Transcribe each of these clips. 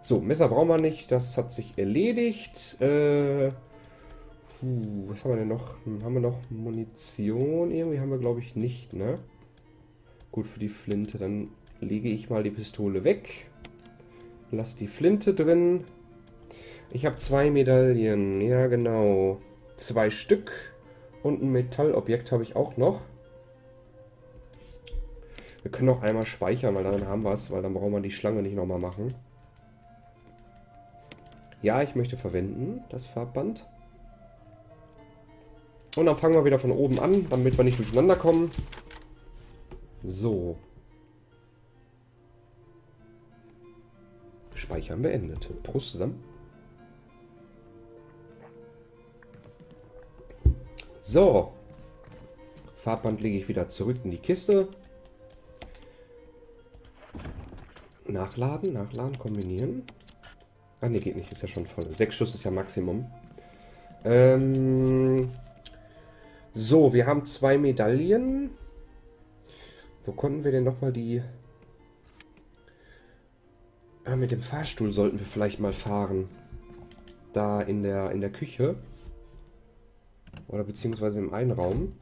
So, Messer brauchen wir nicht. Das hat sich erledigt. Was haben wir denn noch? Haben wir noch Munition? Irgendwie haben wir, glaube ich, nicht, ne? Gut, für die Flinte. Dann lege ich mal die Pistole weg. Lass die Flinte drin. Ich habe 2 Medaillen. Ja, genau. 2 Stück. Und ein Metallobjekt habe ich auch noch. Wir können auch einmal speichern, weil dann haben wir es, weil dann brauchen wir die Schlange nicht nochmal machen. Ja, ich möchte verwenden, das Farbband. Und dann fangen wir wieder von oben an, damit wir nicht durcheinander kommen. So. Speichern beendet. Prost zusammen. So. Farbband lege ich wieder zurück in die Kiste. Nachladen, nachladen, kombinieren. Ah, ne, geht nicht, ist ja schon voll. 6 Schuss ist ja Maximum. So, wir haben 2 Medaillen. Wo konnten wir denn nochmal die... Ah, mit dem Fahrstuhl sollten wir vielleicht mal fahren. Da in der Küche. Oder beziehungsweise im Einraum.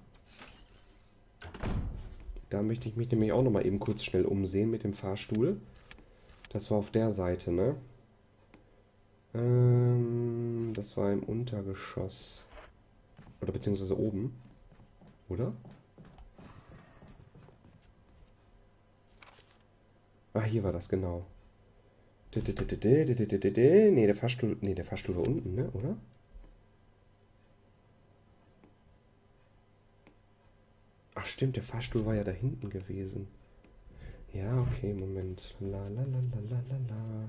Da möchte ich mich nämlich auch nochmal eben kurz schnell umsehen mit dem Fahrstuhl. Das war auf der Seite, ne? Das war im Untergeschoss. Oder beziehungsweise oben. Oder? Ah, hier war das, genau. Nee, der Fahrstuhl. Nee, der Fahrstuhl war unten, ne? Oder? Ach stimmt, der Fahrstuhl war ja da hinten gewesen. Ja, okay, Moment. La la la la la la.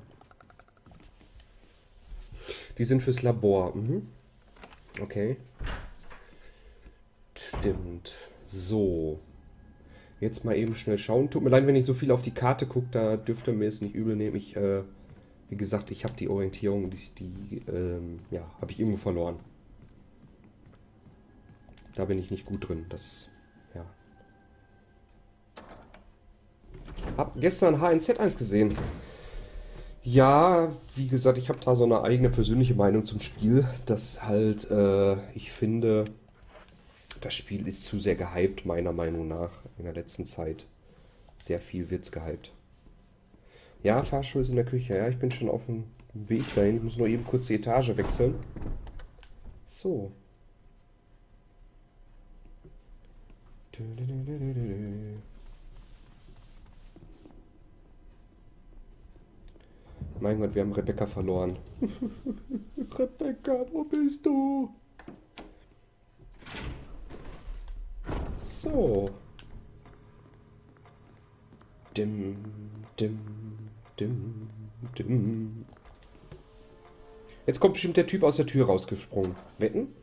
Die sind fürs Labor. Mhm. Okay. Stimmt. So. Jetzt mal eben schnell schauen. Tut mir leid, wenn ich so viel auf die Karte gucke, da dürft ihr mir es nicht übel nehmen. Ich, wie gesagt, ich habe die Orientierung, die habe ich irgendwo verloren. Da bin ich nicht gut drin. Das, ja. Hab gestern HNZ1 gesehen. Ja, wie gesagt, ich habe da so eine eigene persönliche Meinung zum Spiel, dass halt, ich finde, das Spiel ist zu sehr gehypt, meiner Meinung nach, in der letzten Zeit. Sehr viel wird's gehypt. Ja, Fahrstuhl ist in der Küche, ja, ich bin schon auf dem Weg dahin, ich muss nur eben kurz die Etage wechseln. So. Mein Gott, wir haben Rebecca verloren. Rebecca, wo bist du? So. Dim, dim, dim, dim. Jetzt kommt bestimmt der Typ aus der Tür rausgesprungen. Wetten?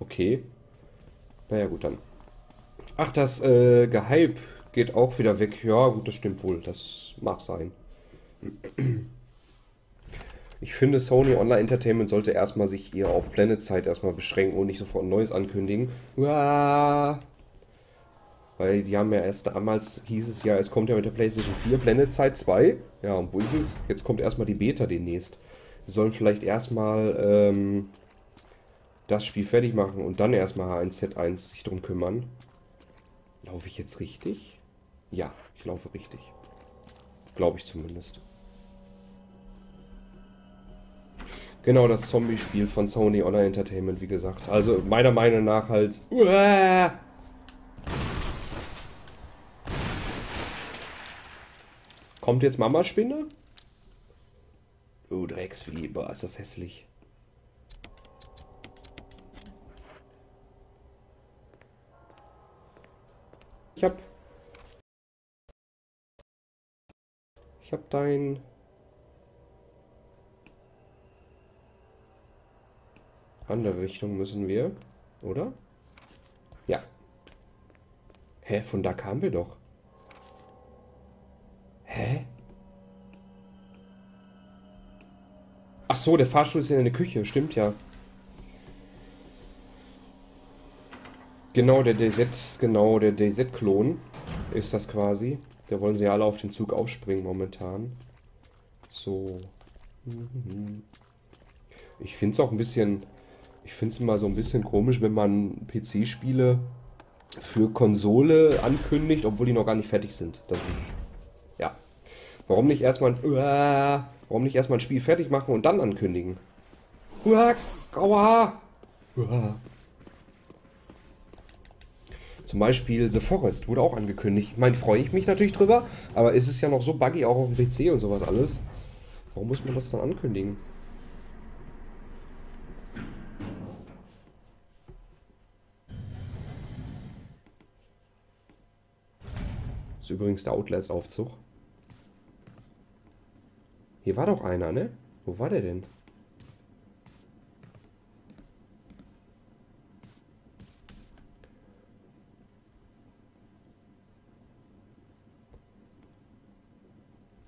Okay. Naja, gut dann. Ach, das Gehype geht auch wieder weg. Ja, gut, das stimmt wohl. Das mag sein. Ich finde, Sony Online Entertainment sollte erstmal sich eher auf Planet Side erstmal beschränken und nicht sofort ein neues ankündigen. Uah! Weil die haben ja erst damals, hieß es ja, es kommt ja mit der PlayStation 4 Planet Side 2. Ja, und wo ist es? Jetzt kommt erstmal die Beta demnächst. Die sollen vielleicht erstmal... das Spiel fertig machen und dann erstmal H1Z1 sich drum kümmern. Laufe ich jetzt richtig? Ja, ich laufe richtig. Glaube ich zumindest. Genau, das Zombie-Spiel von Sony Online Entertainment, wie gesagt. Also meiner Meinung nach halt... Uah! Kommt jetzt Mama-Spinne? Oh, Drecksvieh, boah, ist das hässlich. Ich hab dein... Andere Richtung müssen wir, oder? Ja. Hä, von da kamen wir doch. Hä? Ach so, der Fahrstuhl ist ja in der Küche, stimmt ja. Genau, der DayZ, genau, der DayZ-Klon ist das quasi. Da wollen sie ja alle auf den Zug aufspringen momentan. So. Ich finde es auch ein bisschen... Ich finde es immer so ein bisschen komisch, wenn man PC-Spiele für Konsole ankündigt, obwohl die noch gar nicht fertig sind. Das ist, ja. Warum nicht erstmal ein Spiel fertig machen und dann ankündigen? Aua! Zum Beispiel The Forest wurde auch angekündigt. Ich meine, freue ich mich natürlich drüber, aber es ist ja noch so buggy auch auf dem PC und sowas alles. Warum muss man das dann ankündigen? Das ist übrigens der Outlast-Aufzug. Hier war doch einer, ne? Wo war der denn?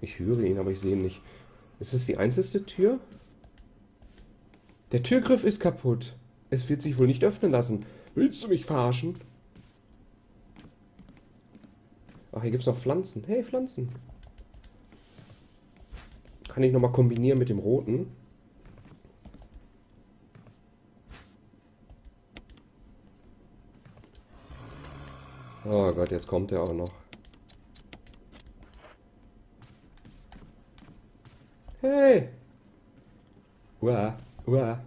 Ich höre ihn, aber ich sehe ihn nicht. Ist das die einzige Tür? Der Türgriff ist kaputt. Es wird sich wohl nicht öffnen lassen. Willst du mich verarschen? Ach, hier gibt es noch Pflanzen. Hey, Pflanzen. Kann ich nochmal kombinieren mit dem roten. Oh Gott, jetzt kommt er auch noch. Hey! Uah, uah.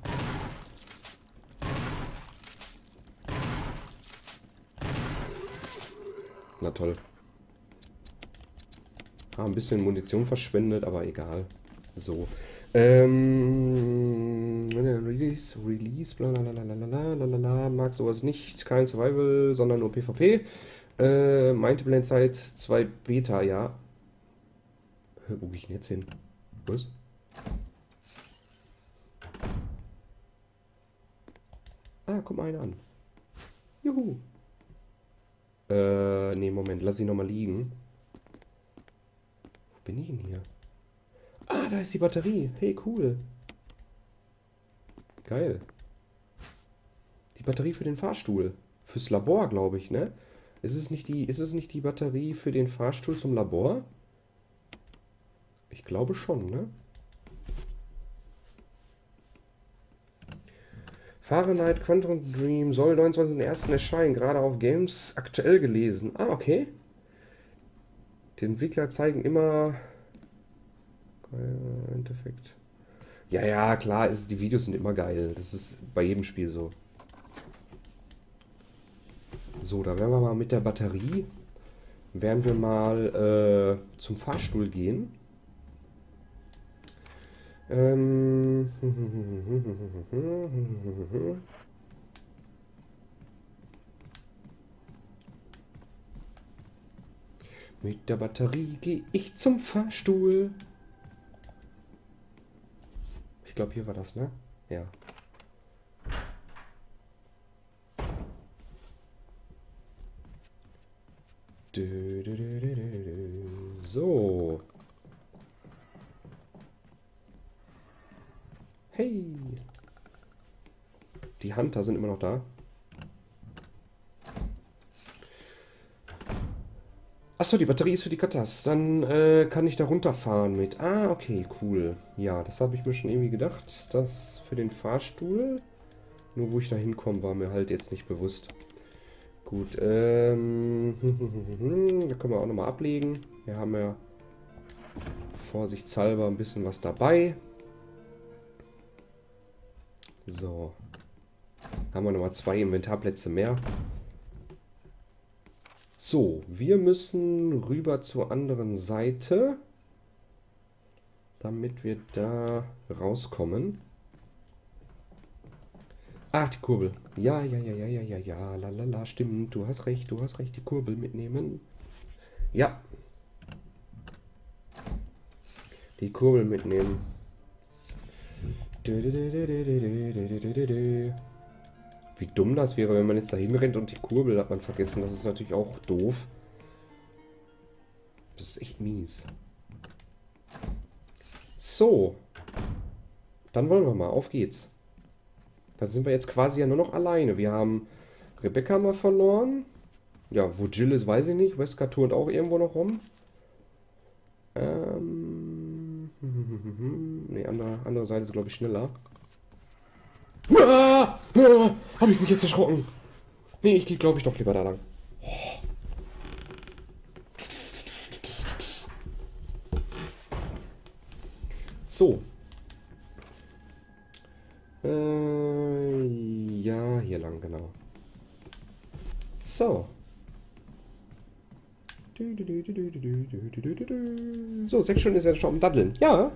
Na toll. Ah, ein bisschen Munition verschwendet, aber egal. So. Release, blablabla, mag sowas nicht. Kein Survival, sondern nur PvP. Meinte Planet Side 2 Beta, ja. Wo gehe ich denn jetzt hin? Was? Ah, guck mal einen an. Juhu. Nee, Moment, lass ihn nochmal liegen. Wo bin ich denn hier? Ah, da ist die Batterie. Hey, cool. Geil. Die Batterie für den Fahrstuhl. Fürs Labor, glaube ich, ne? Ist es nicht die Batterie für den Fahrstuhl zum Labor? Ich glaube schon, ne? Fahrenheit Quantum Dream soll 29.01. erscheinen, gerade auf Games aktuell gelesen. Ah, okay. Die Entwickler zeigen immer... Im Endeffekt. Ja, ja, klar, die Videos sind immer geil. Das ist bei jedem Spiel so. So, da werden wir mal mit der Batterie... werden wir mal zum Fahrstuhl gehen. Mit der Batterie gehe ich zum Fahrstuhl. Ich glaube, hier war das, ne? Ja. So. Hey. Die Hunter sind immer noch da. Achso, die Batterie ist für die Katas. Dann kann ich da runterfahren mit. Ah, okay, cool. Ja, das habe ich mir schon irgendwie gedacht. Das für den Fahrstuhl. Nur wo ich da hinkomme, war mir halt jetzt nicht bewusst. Gut, da können wir auch nochmal ablegen. Wir haben ja vorsichtshalber ein bisschen was dabei. So. Haben wir nochmal 2 Inventarplätze mehr. So, wir müssen rüber zur anderen Seite, damit wir da rauskommen. Ach, die Kurbel. Ja, ja, ja, ja, ja, ja, ja, la, la, la, stimmt. Du hast recht, die Kurbel mitnehmen. Ja. Die Kurbel mitnehmen. Wie dumm das wäre, wenn man jetzt da hinrennt und die Kurbel hat man vergessen. Das ist natürlich auch doof. Das ist echt mies. So. Dann wollen wir mal. Auf geht's. Dann sind wir jetzt quasi ja nur noch alleine. Wir haben Rebecca mal verloren. Ja, wo Jill ist, weiß ich nicht. Wesker turnt auch irgendwo noch rum. Ne, andere Seite ist, glaube ich, schneller. Ah! Ah! Habe ich mich jetzt erschrocken? Ne, ich gehe, glaube ich, doch lieber da lang. Oh. So. Ja, hier lang, genau. So. So, 6 Stunden ist ja schon am Daddeln. Ja,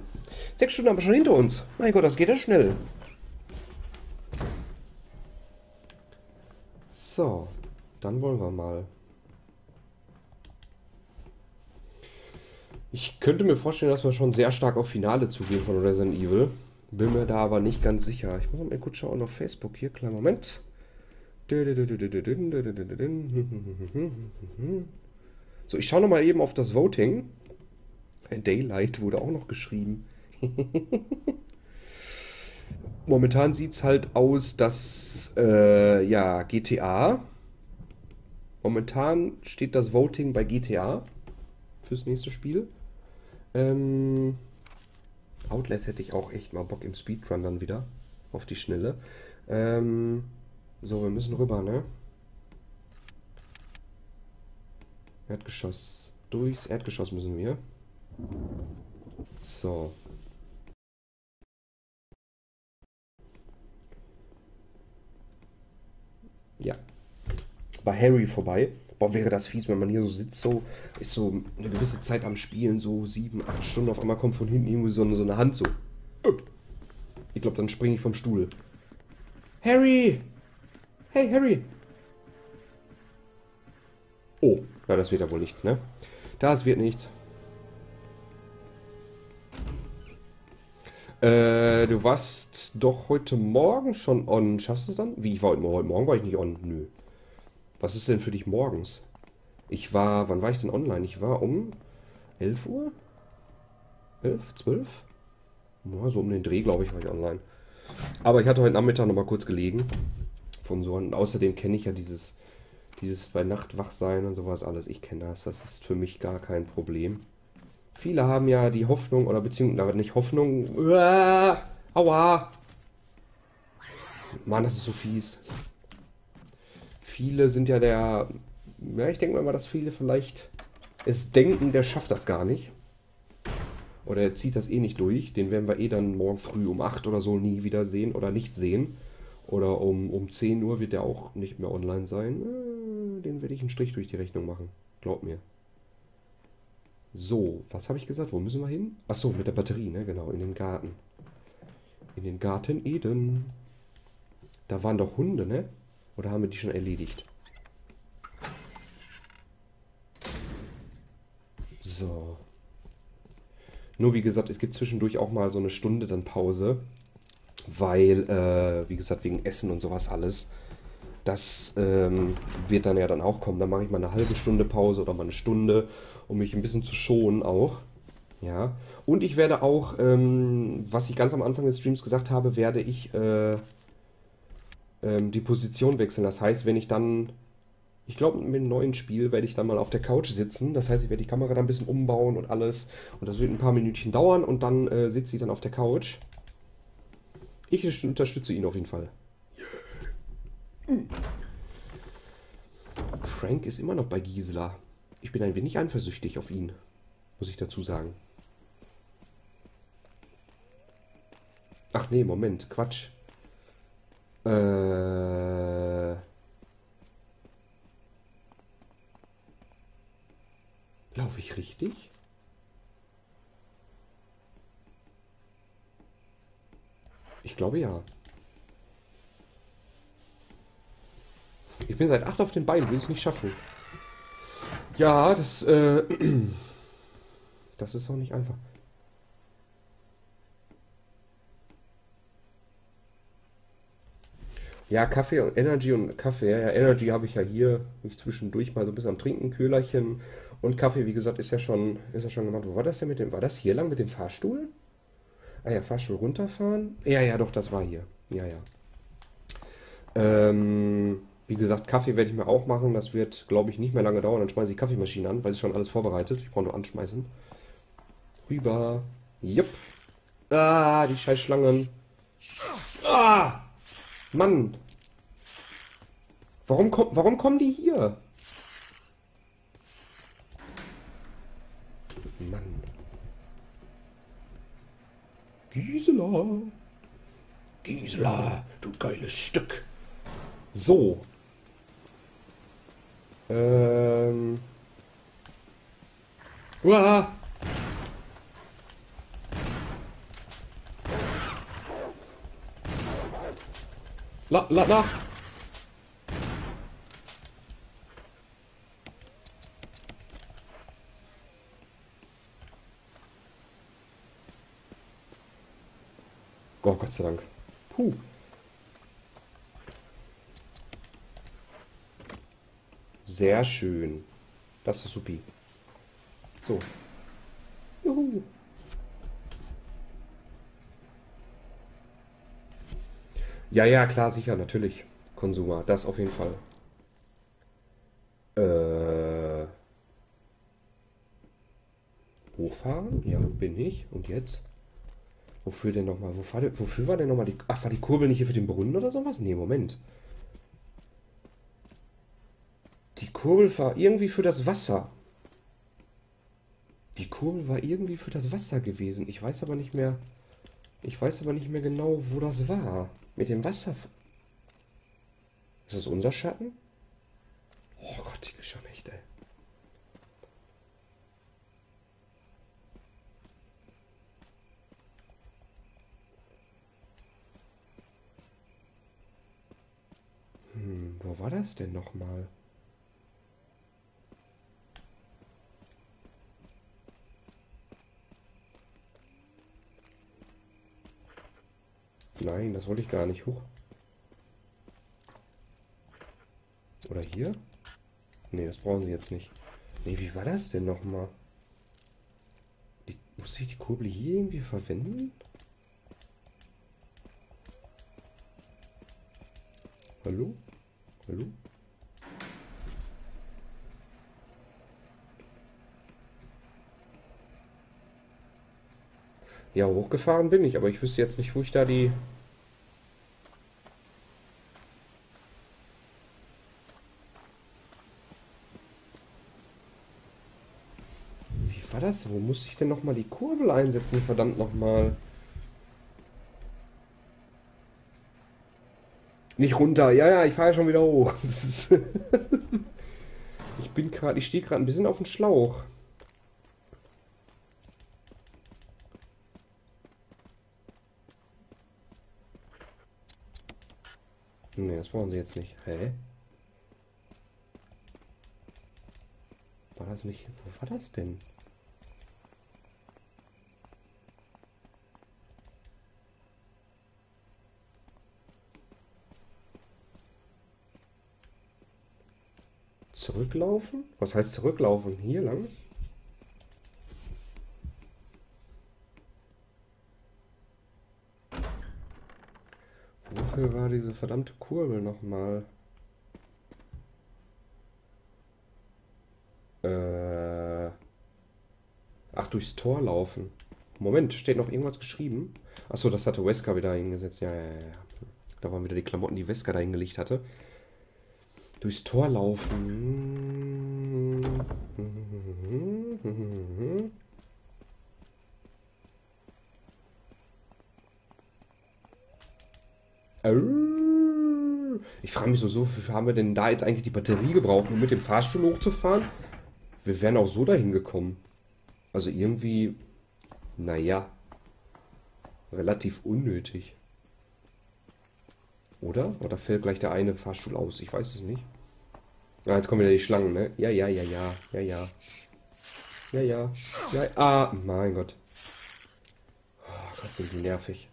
6 Stunden haben wir schon hinter uns. Mein Gott, das geht ja schnell. So, dann wollen wir mal. Ich könnte mir vorstellen, dass wir schon sehr stark auf Finale zugehen von Resident Evil. Bin mir da aber nicht ganz sicher. Ich muss mal kurz schauen auf Facebook hier. Kleinen Moment. So, ich schaue nochmal eben auf das Voting. Daylight wurde auch noch geschrieben. Momentan sieht es halt aus, dass ja, GTA. Momentan steht das Voting bei GTA fürs nächste Spiel. Outlast hätte ich auch echt mal Bock im Speedrun dann wieder. Auf die Schnelle. So, wir müssen rüber, ne? Erdgeschoss. Durchs Erdgeschoss müssen wir. So. Ja. Bei Harry vorbei. Boah, wäre das fies, wenn man hier so sitzt, so ist so eine gewisse Zeit am Spielen, so 7, 8 Stunden, auf einmal kommt von hinten irgendwie so eine Hand so. Ich glaube, dann springe ich vom Stuhl. Harry! Hey, Harry! Oh, na, das wird ja wohl nichts, ne? Das wird nichts. Du warst doch heute Morgen schon on. Schaffst du es dann? Wie, ich war heute Morgen war ich nicht on? Nö. Was ist denn für dich morgens? Ich war, wann war ich denn online? Ich war um 11 Uhr? 11, 12? Ja, so um den Dreh, glaube ich, war ich online. Aber ich hatte heute Nachmittag nochmal kurz gelegen. Von so an. Außerdem kenne ich ja dieses bei Nacht wach sein und sowas alles. Ich kenne das. Das ist für mich gar kein Problem. Viele haben ja die Hoffnung, oder beziehungsweise nicht Hoffnung. Uah, aua! Mann, das ist so fies. Viele sind ja der. Ja, ich denke mal, dass viele vielleicht es denken, der schafft das gar nicht. Oder er zieht das eh nicht durch. Den werden wir eh dann morgen früh um 8 oder so nie wieder sehen oder nicht sehen. Oder um 10 Uhr wird der auch nicht mehr online sein. Den werde ich einen Strich durch die Rechnung machen. Glaub mir. So, was habe ich gesagt? Wo müssen wir hin? Achso, mit der Batterie, ne? Genau, in den Garten. In den Garten Eden. Da waren doch Hunde, ne? Oder haben wir die schon erledigt? So. Nur wie gesagt, es gibt zwischendurch auch mal so eine Stunde dann Pause. Weil, wie gesagt, wegen Essen und sowas alles. Das wird dann ja dann auch kommen. Dann mache ich mal eine halbe Stunde Pause oder mal eine Stunde, um mich ein bisschen zu schonen auch. Ja. Und ich werde auch, was ich ganz am Anfang des Streams gesagt habe, werde ich die Position wechseln. Das heißt, wenn ich dann, ich glaube mit dem neuen Spiel werde ich dann mal auf der Couch sitzen. Das heißt, ich werde die Kamera dann ein bisschen umbauen und alles. Und das wird ein paar Minütchen dauern und dann sitze ich dann auf der Couch. Ich unterstütze ihn auf jeden Fall. Frank ist immer noch bei Gisela. Ich bin ein wenig eifersüchtig auf ihn, muss ich dazu sagen. Ach nee, Moment, Quatsch. Laufe ich richtig? Ich glaube ja. Ich bin seit 8 auf den Beinen, will es nicht schaffen. Ja, das ist auch nicht einfach. Ja, Kaffee und Energy und Kaffee. Ja, Energy habe ich ja hier, bin ich zwischendurch mal so ein bisschen am Trinken, Köhlerchen. Und Kaffee, wie gesagt, ist ja schon gemacht. Wo war das denn mit dem? War das hier lang mit dem Fahrstuhl? Ah ja, Fahrstuhl runterfahren. Ja, doch, das war hier. Ja. Wie gesagt, Kaffee werde ich mir auch machen. Das wird, glaube ich, nicht mehr lange dauern. Dann schmeiße ich die Kaffeemaschine an, weil es ist schon alles vorbereitet. Ich brauche nur anschmeißen. Rüber. Jupp. Ah, die scheiß Schlangen. Ah! Mann! Warum kommen die hier? Mann. Gisela! Gisela, du geiles Stück! So. Uah. La. Oh, Gott sei Dank. Puh. Sehr schön. Das ist supi. So. Juhu. Ja, klar, sicher, natürlich. Konsumer, das auf jeden Fall. Hochfahren? Ja, bin ich. Und jetzt? Wofür denn nochmal? Wofür war denn nochmal die... Ach, war die Kurbel nicht hier für den Brunnen oder sowas? Nee, Moment. Die Kurbel war irgendwie für das Wasser. Die Kurbel war irgendwie für das Wasser gewesen. Ich weiß aber nicht mehr... Ich weiß aber nicht mehr genau, wo das war. Mit dem Wasser. Ist das unser Schatten? Oh Gott, die geschah nicht, ey. Wo war das denn nochmal? Nein, das wollte ich gar nicht hoch. Oder hier? Nee, das brauchen sie jetzt nicht. Nee, wie war das denn nochmal? Muss ich die Kurbel hier irgendwie verwenden? Hallo? Hallo? Ja, hochgefahren bin ich, aber ich wüsste jetzt nicht, wo ich da die... Wie war das? Wo musste ich denn nochmal die Kurbel einsetzen? Verdammt nochmal. Nicht runter. Ja, ich fahre ja schon wieder hoch. Ich stehe gerade ein bisschen auf dem Schlauch. Ne, das brauchen sie jetzt nicht. Hä? War das nicht... Wo war das denn? Zurücklaufen? Was heißt zurücklaufen? Hier lang? War diese verdammte Kurbel nochmal? Ach, durchs Tor laufen. Moment, steht noch irgendwas geschrieben? Achso, das hatte Wesker wieder hingesetzt. Ja. Da waren wieder die Klamotten, die Wesker da hingelegt hatte. Durchs Tor laufen. Ich frage mich so, wofür haben wir denn da jetzt eigentlich die Batterie gebraucht, um mit dem Fahrstuhl hochzufahren? Wir wären auch so dahin gekommen. Also irgendwie, naja, relativ unnötig. Oder? Oder fällt gleich der eine Fahrstuhl aus? Ich weiß es nicht. Ah, jetzt kommen wieder die Schlangen, ne? Ja. Ah, mein Gott. Oh Gott, sind die nervig.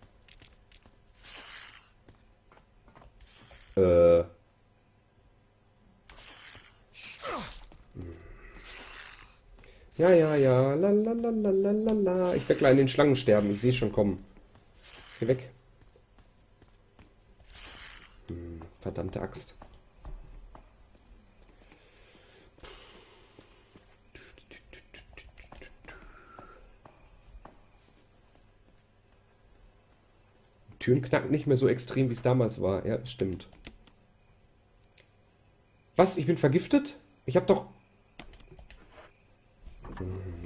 Ja, la. Ich werde gleich in den Schlangen sterben. Ich sehe es schon kommen. Geh weg. Verdammte Axt. Türen knacken nicht mehr so extrem, wie es damals war. Ja, stimmt. Was? Ich bin vergiftet? Ich habe doch...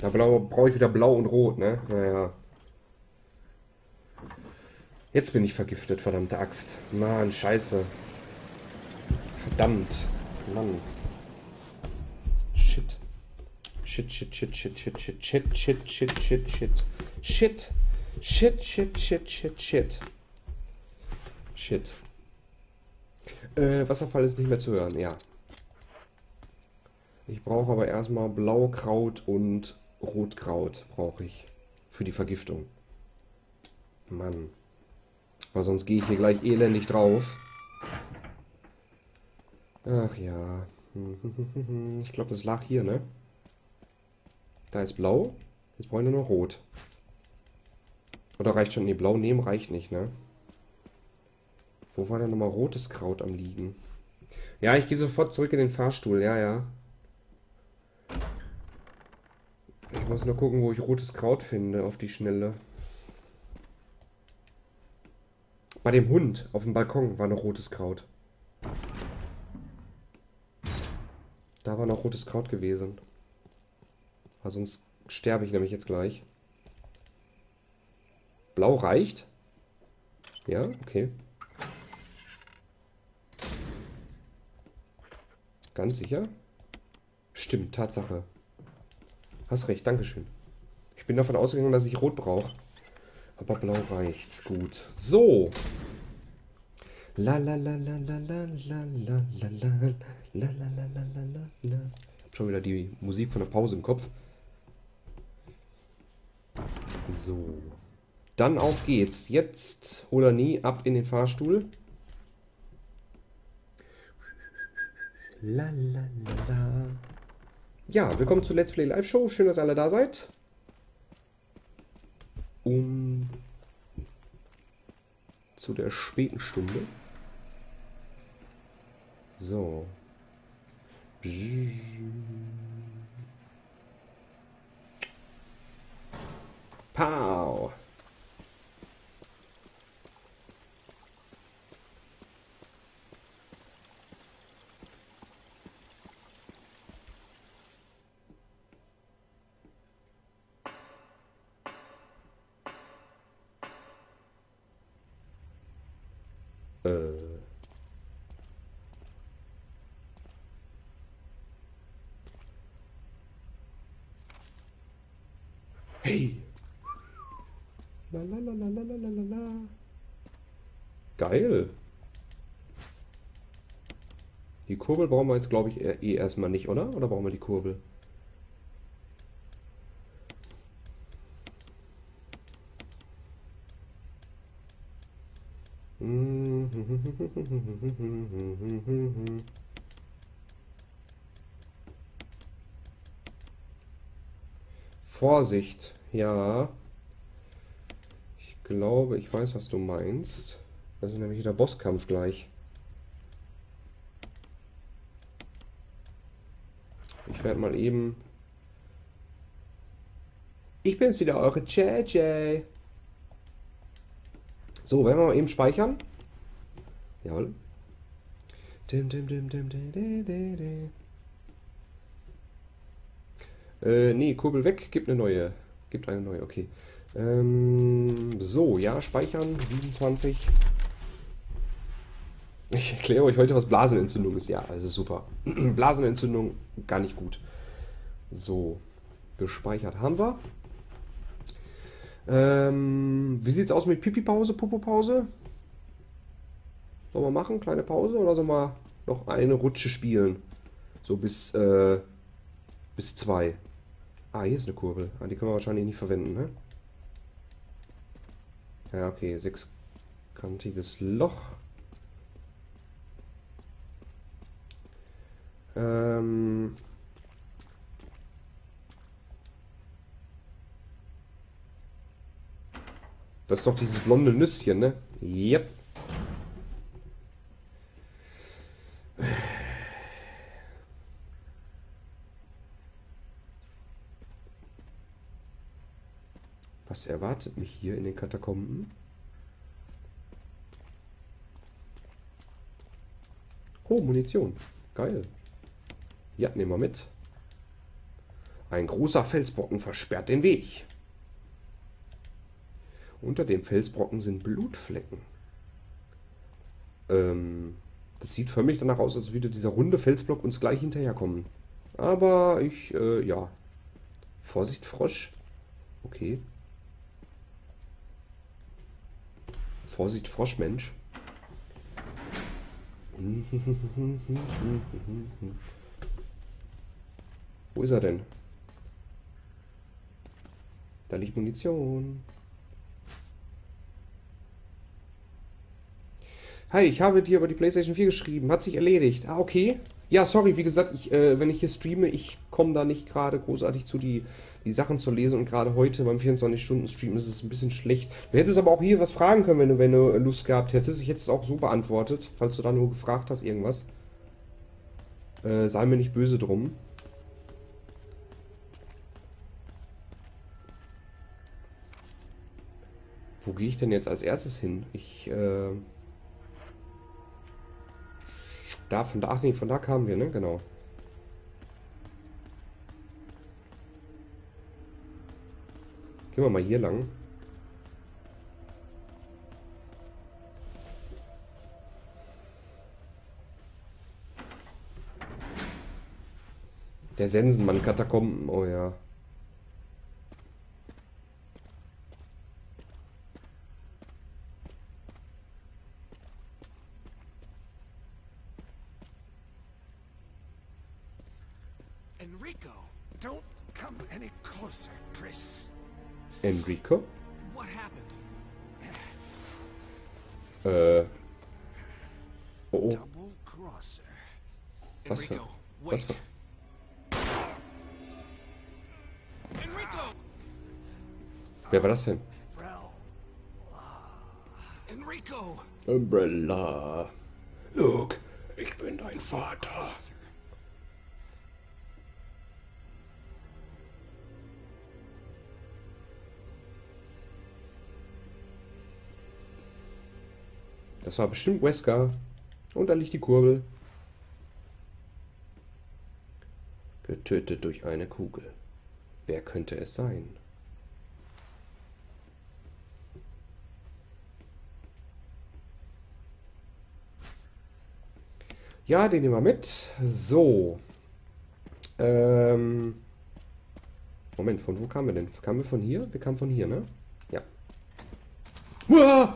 Da brauche ich wieder blau und rot, ne? Naja. Jetzt bin ich vergiftet, verdammte Axt. Mann, scheiße. Verdammt. Mann. Shit. Shit. Wasserfall ist nicht mehr zu hören, ja. Ich brauche aber erstmal Blaukraut und Rotkraut brauche ich für die Vergiftung. Mann. Weil sonst gehe ich hier gleich elendig drauf. Ach ja. Ich glaube, das lag hier, ne? Da ist blau. Jetzt brauchen wir noch rot. Oder reicht schon? Ne, blau nehmen reicht nicht, ne? Wo war denn nochmal rotes Kraut am liegen? Ja, ich gehe sofort zurück in den Fahrstuhl. Ja. Ich muss nur gucken, wo ich rotes Kraut finde auf die Schnelle. Bei dem Hund auf dem Balkon war noch rotes Kraut. Da war noch rotes Kraut gewesen. Weil sonst sterbe ich nämlich jetzt gleich. Blau reicht? Ja, okay. Ganz sicher? Stimmt, Tatsache. Hast recht, dankeschön. Ich bin davon ausgegangen, dass ich rot brauche. Aber blau reicht. Gut. So. Ich hab schon wieder die Musik von der Pause im Kopf. So. Dann auf geht's. Jetzt oder nie ab in den Fahrstuhl. Ja, willkommen zur Let's Play Live Show. Schön, dass ihr alle da seid. Zu der späten Stunde. So. Pow! Hey! La. Geil! Die Kurbel brauchen wir jetzt, glaube ich, eh erstmal nicht, oder? Oder brauchen wir die Kurbel? Vorsicht, ja. Ich glaube, ich weiß, was du meinst. Das ist nämlich der Bosskampf gleich. Ich werde mal eben... Ich bin's wieder, eure JJ. So, werden wir mal eben speichern. Jawohl. Nee, Kurbel weg, gibt eine neue. Gibt eine neue, okay. So, ja, speichern, 27. Ich erkläre euch heute, was Blasenentzündung ist. Ja, also super. Blasenentzündung, gar nicht gut. So, gespeichert haben wir. Wie sieht es aus mit Pipi-Pause, Popo-Pause? Sollen wir machen? Kleine Pause? Oder sollen wir noch eine Rutsche spielen? So bis 2. Ah, hier ist eine Kurbel. Ah, die können wir wahrscheinlich nicht verwenden, ne? Ja, okay. Sechskantiges Loch. Das ist doch dieses blonde Nüsschen, ne? Yep. Was erwartet mich hier in den Katakomben? Oh, Munition. Geil. Ja, nehmen wir mit. Ein großer Felsbrocken versperrt den Weg. Unter dem Felsbrocken sind Blutflecken. Das sieht für mich danach aus, als würde dieser runde Felsblock uns gleich hinterherkommen. Aber ich, ja. Vorsicht, Frosch. Okay. Vorsicht, Froschmensch. Wo ist er denn? Da liegt Munition. Hi, ich habe dir über die PlayStation 4 geschrieben. Hat sich erledigt. Ah, okay. Ja, sorry, wie gesagt, ich, wenn ich hier streame, ich komme da nicht gerade großartig zu, die Sachen zu lesen. Und gerade heute beim 24-Stunden-Stream ist es ein bisschen schlecht. Du hättest aber auch hier was fragen können, wenn du Lust gehabt hättest. Ich hätte es auch so beantwortet, falls du da nur gefragt hast irgendwas. Sei mir nicht böse drum. Wo gehe ich denn jetzt als erstes hin? Ich, Von da kamen wir, ne? Genau. Gehen wir mal hier lang. Der Sensenmann, Katakomben, oh ja. Enrico? Oh. Was für... Wer war das denn? Umbrella. Look, ich bin dein Vater. Das war bestimmt Wesker. Und da liegt die Kurbel. Getötet durch eine Kugel. Wer könnte es sein? Ja, den nehmen wir mit. So. Moment, von wo kamen wir denn? Kamen wir von hier? Wir kamen von hier, ne? Ja. Uah!